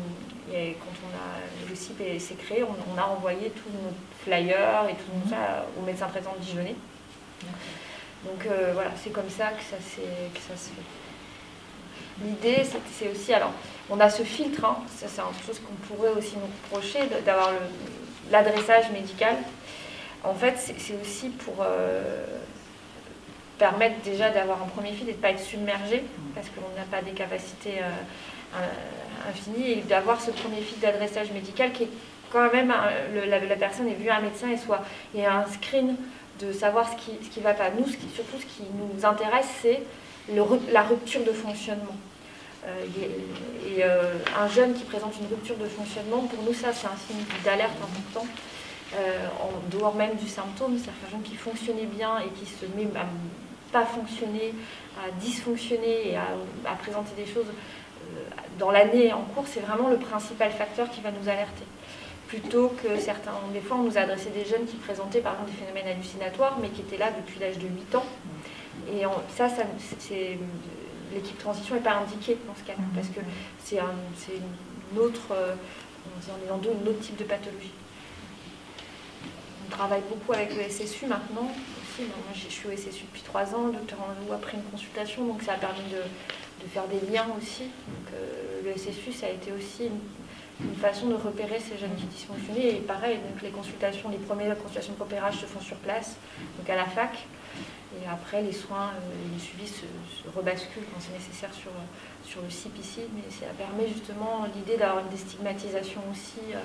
Et quand on a, le C I P s'est créé, on, on a envoyé tous nos flyers et tout mmh. ça aux médecins traitants de Dijonais. Donc euh, voilà, c'est comme ça que ça, que ça se fait. L'idée, c'est aussi... Alors, on a ce filtre, hein, ça c'est une chose qu'on pourrait aussi nous reprocher, d'avoir l'adressage médical. En fait, c'est aussi pour... Euh, permettre déjà d'avoir un premier fil et de ne pas être submergé, parce qu'on n'a pas des capacités euh, infinies, et d'avoir ce premier fil d'adressage médical qui est quand même, un, le, la, la personne est vue à un médecin et soit, et un screen de savoir ce qui ne ce qui va pas. Nous, ce qui, surtout ce qui nous intéresse, c'est la rupture de fonctionnement. Euh, et, et euh, un jeune qui présente une rupture de fonctionnement, pour nous ça c'est un signe d'alerte important. Euh, en dehors même du symptôme, c'est-à-dire qu'un jeune qui fonctionnait bien et qui se met à pas fonctionner, à dysfonctionner et à, à présenter des choses euh, dans l'année en cours, c'est vraiment le principal facteur qui va nous alerter. Plutôt que certains, des fois on nous a adressé des jeunes qui présentaient par exemple des phénomènes hallucinatoires mais qui étaient là depuis l'âge de huit ans. Et en, ça, ça l'équipe transition n'est pas indiquée dans ce cas-là, parce que c'est un, une autre, euh, on est dans deux, un autre type de pathologie. On travaille beaucoup avec le S S U maintenant aussi. Moi, je suis au S S U depuis trois ans. Le docteur Enlou a pris une consultation, donc ça a permis de, de faire des liens aussi. Donc, euh, le S S U, ça a été aussi une, une façon de repérer ces jeunes qui dysfonctionnaient. Et pareil, donc les consultations, les premières consultations de repérage se font sur place, donc à la fac. Et après, les soins, euh, les suivis se, se rebasculent quand c'est nécessaire sur, sur le C I P ici. Mais ça permet justement l'idée d'avoir une déstigmatisation aussi. Euh,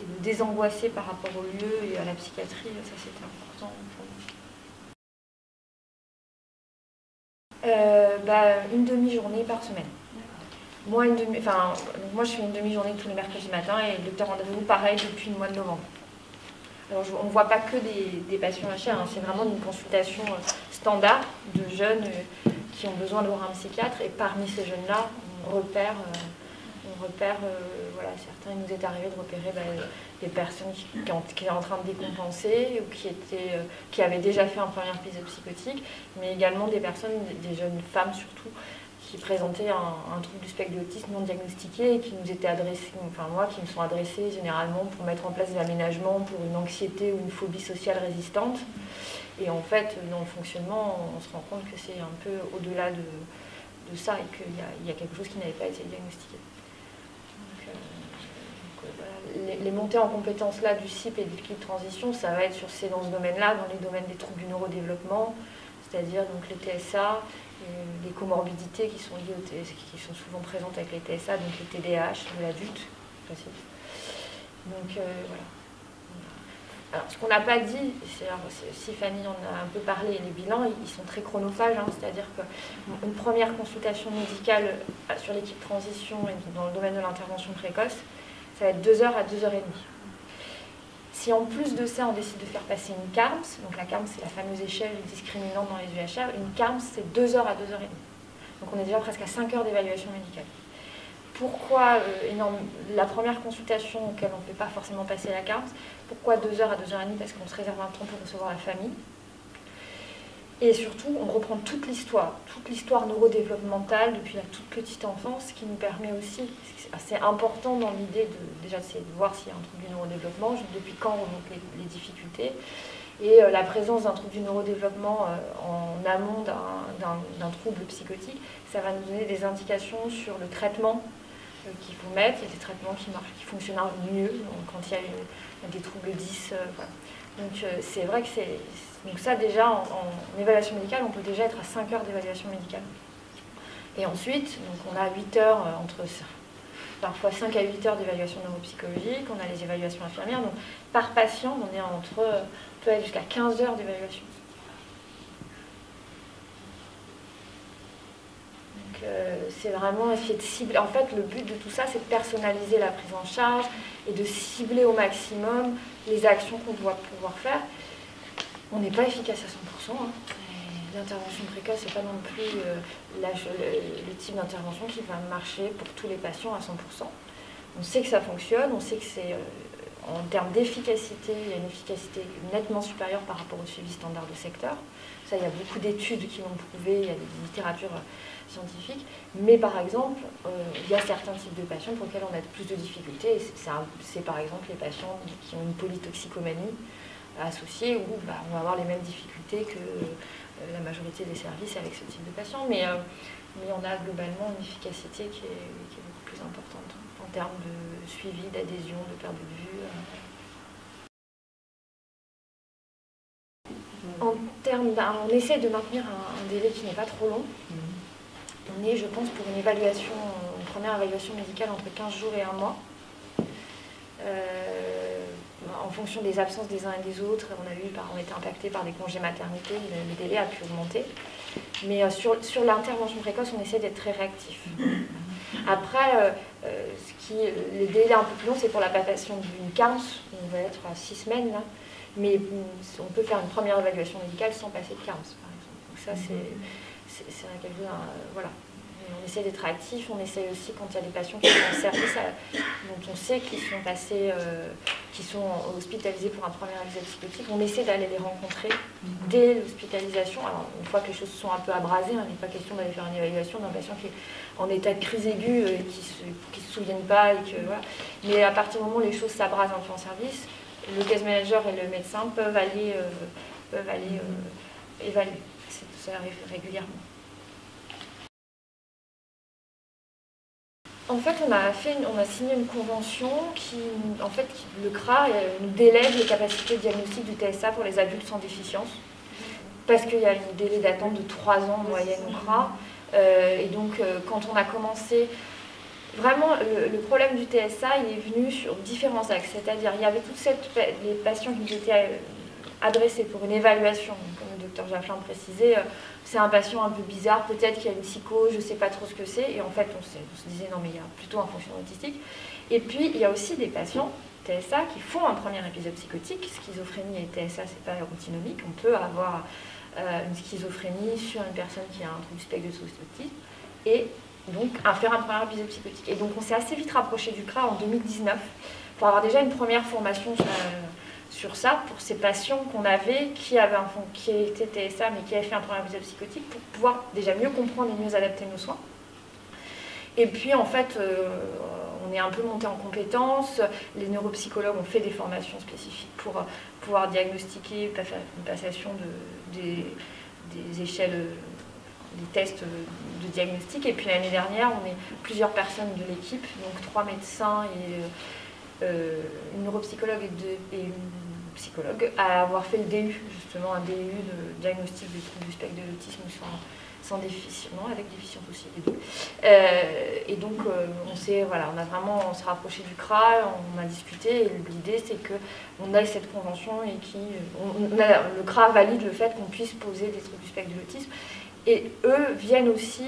et de désangoisser par rapport au lieu et à la psychiatrie, ça c'était important pour nous. Euh, bah, une demi-journée par semaine. Moi, une demi enfin, moi je fais une demi-journée tous les mercredis matin et le docteur Andréou pareil depuis le mois de novembre. Alors je, on ne voit pas que des, des patients H R, hein, c'est vraiment une consultation standard de jeunes euh, qui ont besoin de voir un psychiatre et parmi ces jeunes-là, on repère... Euh, On repère, euh, voilà, certains, il nous est arrivé de repérer ben, des personnes qui, qui, ont, qui étaient en train de décompenser ou qui, étaient, euh, qui avaient déjà fait un premier épisode psychotique, mais également des personnes, des jeunes femmes surtout, qui présentaient un, un trouble du spectre de l'autisme non diagnostiqué et qui nous étaient adressés, enfin moi, qui me sont adressés généralement pour mettre en place des aménagements pour une anxiété ou une phobie sociale résistante. Et en fait, dans le fonctionnement, on se rend compte que c'est un peu au-delà de, de ça et qu'il y, y a quelque chose qui n'avait pas été diagnostiqué. Les, les montées en compétences là du C I P et de l'équipe transition, ça va être sur ces, dans ce domaine-là, dans les domaines des troubles du neurodéveloppement, c'est-à-dire donc le T S A, les comorbidités qui sont liées au T S A, qui sont souvent présentes avec les T S A, donc le T D A H de l'adulte. Donc euh, voilà. Alors, ce qu'on n'a pas dit, alors, si Fanny en a un peu parlé, les bilans, ils sont très chronophages, hein, c'est-à-dire qu'une première consultation médicale sur l'équipe transition et dans le domaine de l'intervention précoce, ça va être deux heures à deux heures trente. Si en plus de ça, on décide de faire passer une CARMS, donc la CARMS, c'est la fameuse échelle discriminante dans les U H R, une CARMS, c'est deux heures à deux heures trente. Donc on est déjà presque à cinq heures d'évaluation médicale. Pourquoi euh, énorme, la première consultation auquel on ne peut pas forcément passer la CARMS, pourquoi deux heures à deux heures trente? Parce qu'on se réserve un temps pour recevoir la famille. Et surtout, on reprend toute l'histoire, toute l'histoire neurodéveloppementale depuis la toute petite enfance, ce qui nous permet aussi, c'est important dans l'idée de, déjà de voir s'il y a un trouble du neurodéveloppement, depuis quand remontent les, les difficultés, et euh, la présence d'un trouble du neurodéveloppement euh, en amont d'un trouble psychotique, ça va nous donner des indications sur le traitement qu'il faut mettre. Il y a des traitements qui marchent, qui fonctionnent mieux donc quand il y a une, des troubles dys. Euh, voilà. Donc euh, c'est vrai que c'est... Donc ça déjà, en, en évaluation médicale, on peut déjà être à cinq heures d'évaluation médicale. Et ensuite, donc on a huit heures, euh, entre parfois cinq à huit heures d'évaluation neuropsychologique, on a les évaluations infirmières. Donc par patient, on est entre... Euh, on peut aller jusqu'à quinze heures d'évaluation. C'est vraiment essayer de cibler. En fait, le but de tout ça, c'est de personnaliser la prise en charge et de cibler au maximum les actions qu'on doit pouvoir faire. On n'est pas efficace à cent pour cent. Hein. L'intervention précoce, ce n'est pas non plus euh, la, le, le type d'intervention qui va marcher pour tous les patients à cent pour cent. On sait que ça fonctionne, on sait que c'est, euh, en termes d'efficacité, il y a une efficacité nettement supérieure par rapport au suivi standard de secteur. Ça, il y a beaucoup d'études qui l'ont prouvé, il y a des littératures scientifiques, mais par exemple, euh, il y a certains types de patients pour lesquels on a plus de difficultés. C'est par exemple les patients qui ont une polytoxicomanie associée, où bah, on va avoir les mêmes difficultés que euh, la majorité des services avec ce type de patients, mais, euh, mais on a globalement une efficacité qui est, qui est beaucoup plus importante en termes de suivi, d'adhésion, de perte de vue. Euh, En termes on essaie de maintenir un, un délai qui n'est pas trop long. Mmh. On est, je pense, pour une évaluation, une première évaluation médicale entre quinze jours et un mois. Euh, en fonction des absences des uns et des autres, on a vu on était impacté par des congés maternité, le délai a pu augmenter. Mais sur, sur l'intervention précoce, on essaie d'être très réactif. Après, euh, ce qui, les délais un peu plus longs, c'est pour la passation d'une quinze, on va être à six semaines là. Mais on peut faire une première évaluation médicale sans passer de CARMS, par exemple. Donc ça, c'est quelque chose... Voilà. On essaie d'être actif, on essaie aussi, quand il y a des patients qui sont en service, à, dont on sait qu'ils sont passés, euh, qui sont hospitalisés pour un premier épisode psychotique, on essaie d'aller les rencontrer dès l'hospitalisation. Alors, une fois que les choses sont un peu abrasées, hein, il n'est pas question d'aller faire une évaluation d'un patient qui est en état de crise aiguë, et qui ne se, se souvient pas, et que, voilà. Mais à partir du moment où les choses s'abrasent un peu en service, le case manager et le médecin peuvent aller, euh, peuvent aller euh, évaluer. Ça arrive régulièrement. En fait, on a, fait une, on a signé une convention qui, en fait, qui, le C R A nous délègue les capacités diagnostiques du T S A pour les adultes sans déficience, parce qu'il y a un délai d'attente de trois ans en moyenne au C R A. Euh, et donc, euh, quand on a commencé... Vraiment, le, le problème du T S A, il est venu sur différents axes. C'est-à-dire, il y avait tous les patients qui nous étaient adressés pour une évaluation. Donc, comme le docteur Jaffelin précisait, c'est un patient un peu bizarre, peut-être qu'il y a une psychose, je ne sais pas trop ce que c'est. Et en fait, on se, on se disait, non, mais il y a plutôt un fonctionnement autistique. Et puis, il y a aussi des patients T S A qui font un premier épisode psychotique. Schizophrénie et T S A, c'est pas antinomique. On peut avoir euh, une schizophrénie sur une personne qui a un trouble du spectre de l'autisme et donc à faire un premier épisode psychotique. Et donc on s'est assez vite rapproché du C R A en deux mille dix-neuf pour avoir déjà une première formation sur, euh, sur ça, pour ces patients qu'on avait, qui avaient un, qui étaient T S A mais qui avaient fait un premier épisode psychotique, pour pouvoir déjà mieux comprendre et mieux adapter nos soins. Et puis en fait, euh, on est un peu monté en compétences, les neuropsychologues ont fait des formations spécifiques pour euh, pouvoir diagnostiquer une passation de, des, des échelles... des tests de diagnostic. Et puis l'année dernière, on est plusieurs personnes de l'équipe, donc trois médecins et euh, une neuropsychologue et, de, et une psychologue à avoir fait le D U, justement un D U de diagnostic des troubles du spectre de l'autisme sans, sans déficience, non, avec déficience aussi, les deux. Euh, et donc euh, on s'est voilà, on a vraiment on s'est rapproché du C R A, on a discuté, et l'idée c'est que on aille cette convention et qui on, on a, le C R A valide le fait qu'on puisse poser des troubles du spectre de l'autisme. Et eux viennent aussi,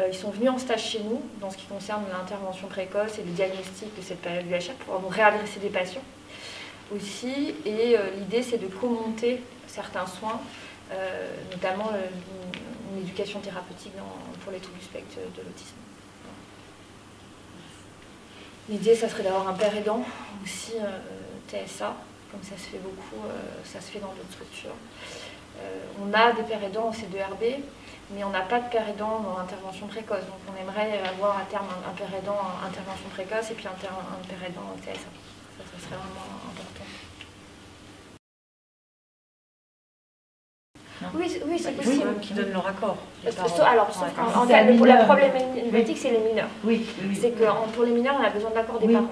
euh, ils sont venus en stage chez nous, dans ce qui concerne l'intervention précoce et le diagnostic de cette période du U H R, pour nous réadresser des patients aussi. Et euh, l'idée, c'est de commenter certains soins, euh, notamment euh, une, une éducation thérapeutique dans, pour les troubles du spectre de l'autisme. L'idée, ça serait d'avoir un père aidant, aussi euh, T S A, comme ça se fait beaucoup, euh, ça se fait dans d'autres structures. Euh, on a des pères aidants en C deux R B, mais on n'a pas de père aidant dans l'intervention précoce. Donc on aimerait avoir à terme un, un père aidant en intervention précoce et puis un, un père aidant en T S A. Ça, ça serait vraiment important. Non. Oui, oui c'est possible. Oui, qui donne leur accord. Alors, sauf qu'en cas, la problématique, c'est les mineurs. Oui. oui. C'est que pour les mineurs, on a besoin de l'accord des oui. parents.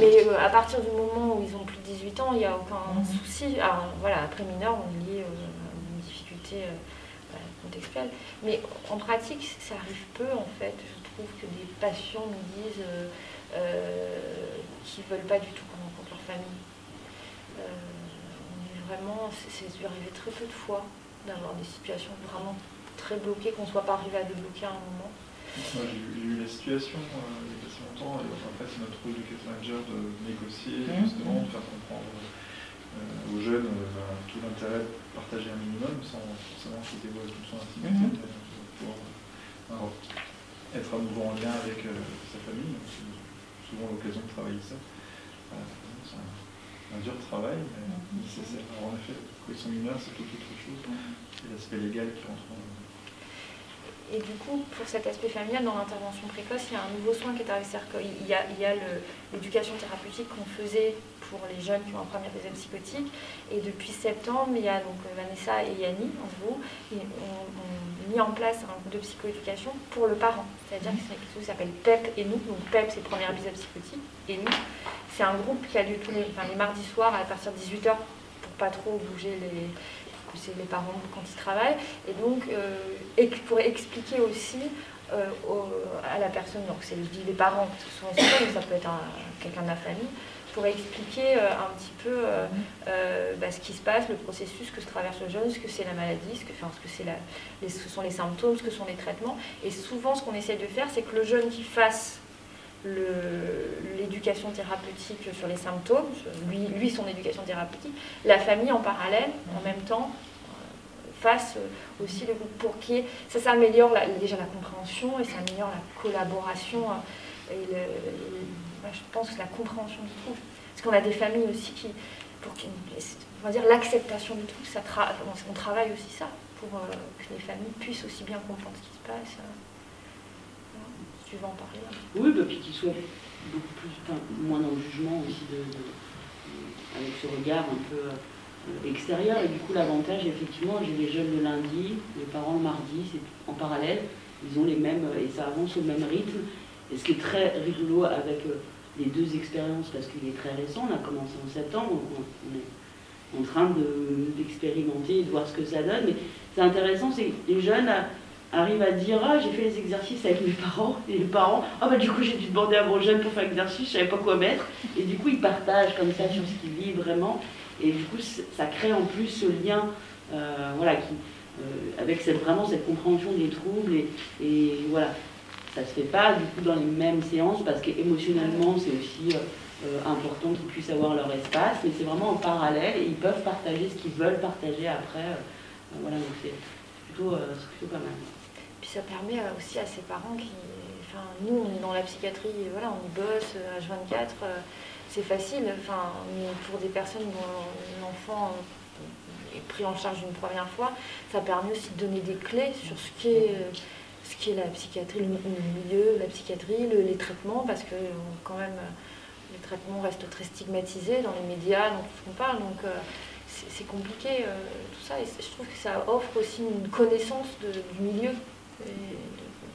Mais euh, à partir du moment où ils ont plus de dix-huit ans, il n'y a aucun mmh. souci. Alors, voilà, après mineur, on est lié aux, aux difficultés euh, contextuelles. Mais en pratique, ça arrive peu, en fait. Je trouve que des patients nous disent euh, euh, qu'ils ne veulent pas du tout qu'on rencontre leur famille. Euh, on est vraiment... C'est dû arriver très peu de fois d'avoir des situations vraiment très bloquées, qu'on ne soit pas arrivé à débloquer à un moment. J'ai eu la situation euh, il y a si longtemps, et enfin, après c'est notre rôle de case manager de négocier, mmh. justement, de faire comprendre euh, aux jeunes euh, tout l'intérêt de partager un minimum sans forcément qu'ils dévoilent toute son intimité, mmh. pour pouvoir alors, être à nouveau en lien avec euh, sa famille. C'est souvent l'occasion de travailler ça. Voilà, c'est un, un dur travail, mais mmh. nécessaire. Alors en effet, quand ils sont mineurs, c'est tout autre chose. C'est l'aspect légal qui rentre en. Et du coup, pour cet aspect familial, dans l'intervention précoce, il y a un nouveau soin qui est arrivé. Il y a, il y a l'éducation thérapeutique qu'on faisait pour les jeunes qui ont un premier deuxième psychotique. Et depuis septembre, il y a donc Vanessa et Yanni, en gros, ont on mis en place un groupe de psychoéducation pour le parent. C'est-à-dire que c'est quelque chose qui s'appelle P E P et nous. Donc P E P, c'est premier deuxième psychotique, et nous. C'est un groupe qui a lieu tous les, enfin, les mardis soirs à partir de dix-huit heures pour pas trop bouger les... c'est les parents quand ils travaillent, et donc euh, pour expliquer aussi euh, au, à la personne, donc c'est les parents, parce que souvent c'est mais ça peut être quelqu'un de la famille, pour expliquer euh, un petit peu euh, euh, bah, ce qui se passe, le processus, que se traverse le jeune, ce que c'est la maladie, ce que, enfin, ce, que c'est la, les, ce sont les symptômes, ce que sont les traitements, et souvent ce qu'on essaie de faire, c'est que le jeune qui fasse l'éducation thérapeutique sur les symptômes, lui, lui son éducation thérapeutique, la famille en parallèle, en même temps, fasse aussi le groupe pour qui ça, ça améliore la, déjà la compréhension et ça améliore la collaboration et, le, et je pense que la compréhension du trouble. Parce qu'on a des familles aussi qui, pour qui, on va dire l'acceptation du trouble, ça tra, on travaille aussi ça pour que les familles puissent aussi bien comprendre ce qui se passe. Tu vas en parler là. Oui, bah, puis qu'ils soient beaucoup plus, enfin, moins dans le jugement aussi, de, de, de, avec ce regard un peu euh, extérieur. Et du coup, l'avantage, effectivement, j'ai les jeunes le lundi, les parents le mardi, c'est en parallèle, ils ont les mêmes, et ça avance au même rythme. Et ce qui est très rigolo avec euh, les deux expériences, parce qu'il est très récent, on a commencé en septembre, donc on, on est en train d'expérimenter de, et de voir ce que ça donne. Mais c'est intéressant, c'est que les jeunes... À, arrive à dire, ah j'ai fait les exercices avec mes parents, et les parents, ah bah du coup j'ai dû demander à mon jeune pour faire l'exercice, je savais pas quoi mettre, et du coup ils partagent comme ça sur ce qu'ils vivent vraiment, et du coup ça crée en plus ce lien, euh, voilà, qui, euh, avec cette, vraiment cette compréhension des troubles, et, et voilà, ça se fait pas du coup dans les mêmes séances, parce qu'émotionnellement c'est aussi euh, important qu'ils puissent avoir leur espace, mais c'est vraiment en parallèle, et ils peuvent partager ce qu'ils veulent partager après, euh, voilà, donc c'est plutôt, euh, plutôt pas mal. Puis ça permet aussi à ses parents qui... Enfin, nous, on est dans la psychiatrie, voilà, on y bosse, H vingt-quatre, c'est facile. Enfin, pour des personnes dont l'enfant est pris en charge une première fois, ça permet aussi de donner des clés sur ce qu'est ce qu'est la psychiatrie, le milieu, la psychiatrie, le, les traitements, parce que quand même, les traitements restent très stigmatisés dans les médias, dans tout ce qu'on parle. Donc, c'est compliqué, tout ça. Et je trouve que ça offre aussi une connaissance de, du milieu. Et donc,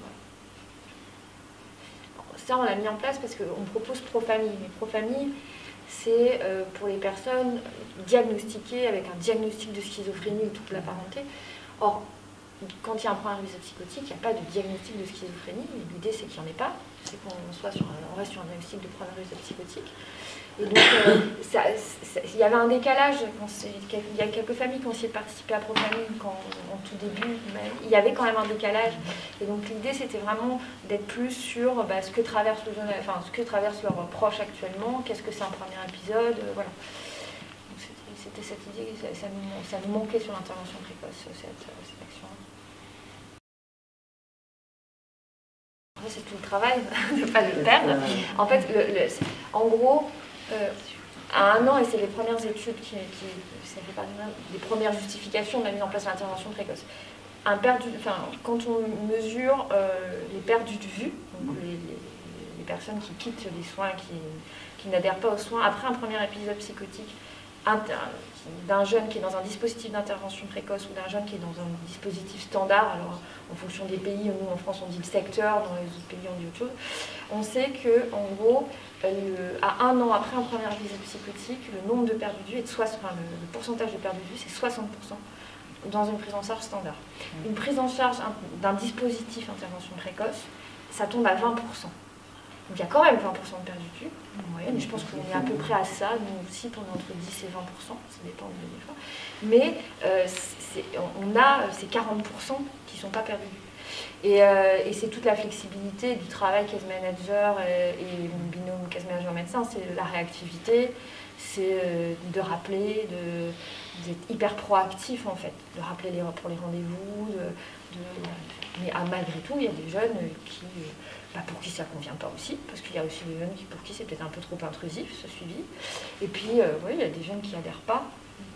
voilà. Ça, on l'a mis en place parce qu'on propose Pro Familles. Mais Pro Familles, c'est euh, pour les personnes diagnostiquées avec un diagnostic de schizophrénie ou trouble apparenté. Or, quand il y a un problème psychotique, il n'y a pas de diagnostic de schizophrénie, mais l'idée c'est qu'il n'y en ait pas, c'est qu'on soit sur un, on reste sur un diagnostic de problème psychotique. Et donc, euh, ça, ça, il y avait un décalage, quand il y a quelques familles qui ont essayé de participer à Pro Familles en tout début, même, il y avait quand même un décalage. Et donc l'idée c'était vraiment d'être plus sur bah, ce que traverse le jeune, enfin, ce que traverse leur proche actuellement, qu'est-ce que c'est un premier épisode, euh, voilà. C'était cette idée, ça, ça, nous, ça nous manquait sur l'intervention précoce, cette, cette action. En fait, c'est tout le travail de ne pas le perdre. En fait, le, le, en gros, euh, à un an, et c'est les premières études qui, qui ça fait partie des premières justifications de la mise en place de l'intervention précoce. Un perdu, enfin, quand on mesure euh, les perdues de vue, donc les, les, les personnes qui quittent les soins, qui, qui n'adhèrent pas aux soins, après un premier épisode psychotique, d'un jeune qui est dans un dispositif d'intervention précoce ou d'un jeune qui est dans un dispositif standard, alors en fonction des pays, nous en France on dit le secteur, dans les autres pays on dit autre chose, on sait que en gros, le, à un an après un premier épisode psychotique, le nombre de pertes de vue est de soixante pour cent, enfin, le, le pourcentage de pertes de vue c'est soixante pour cent dans une prise en charge standard. Une prise en charge d'un dispositif intervention précoce, ça tombe à vingt pour cent. Donc il y a quand même vingt pour cent de pertes de vue, en moyenne, et je pense qu'on est à peu près à ça, nous aussi, on est entre dix et vingt pour cent, ça dépend de l'effort, mais euh, on a ces quarante pour cent qui ne sont pas pertes de vue. Et, euh, et c'est toute la flexibilité du travail case manager et, et binôme case manager-médecin, c'est la réactivité, c'est euh, de rappeler, d'être hyper proactif en fait, de rappeler les, pour les rendez-vous, de, de, mais ah, malgré tout, il y a des jeunes qui... Bah pour qui ça ne convient pas aussi, parce qu'il y a aussi des jeunes qui, pour qui c'est peut-être un peu trop intrusif, ce suivi. Et puis, euh, oui, il y a des jeunes qui n'adhèrent pas.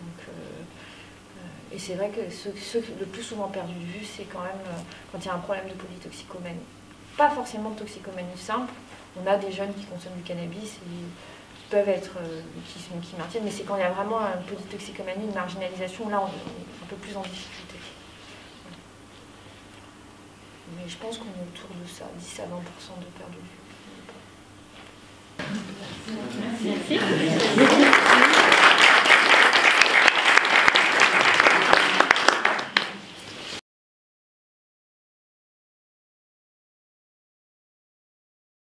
Donc, euh, euh, et c'est vrai que ceux qui le plus souvent perdu de vue, c'est quand même euh, quand il y a un problème de polytoxicomanie. Pas forcément de toxicomanie simple. On a des jeunes qui consomment du cannabis et qui peuvent être, euh, qui, qui maintiennent, mais c'est quand il y a vraiment une polytoxicomanie, une marginalisation, là on est un peu plus en difficulté. Mais je pense qu'on est autour de ça, dix à vingt pour cent de perte de vue. Merci. Merci.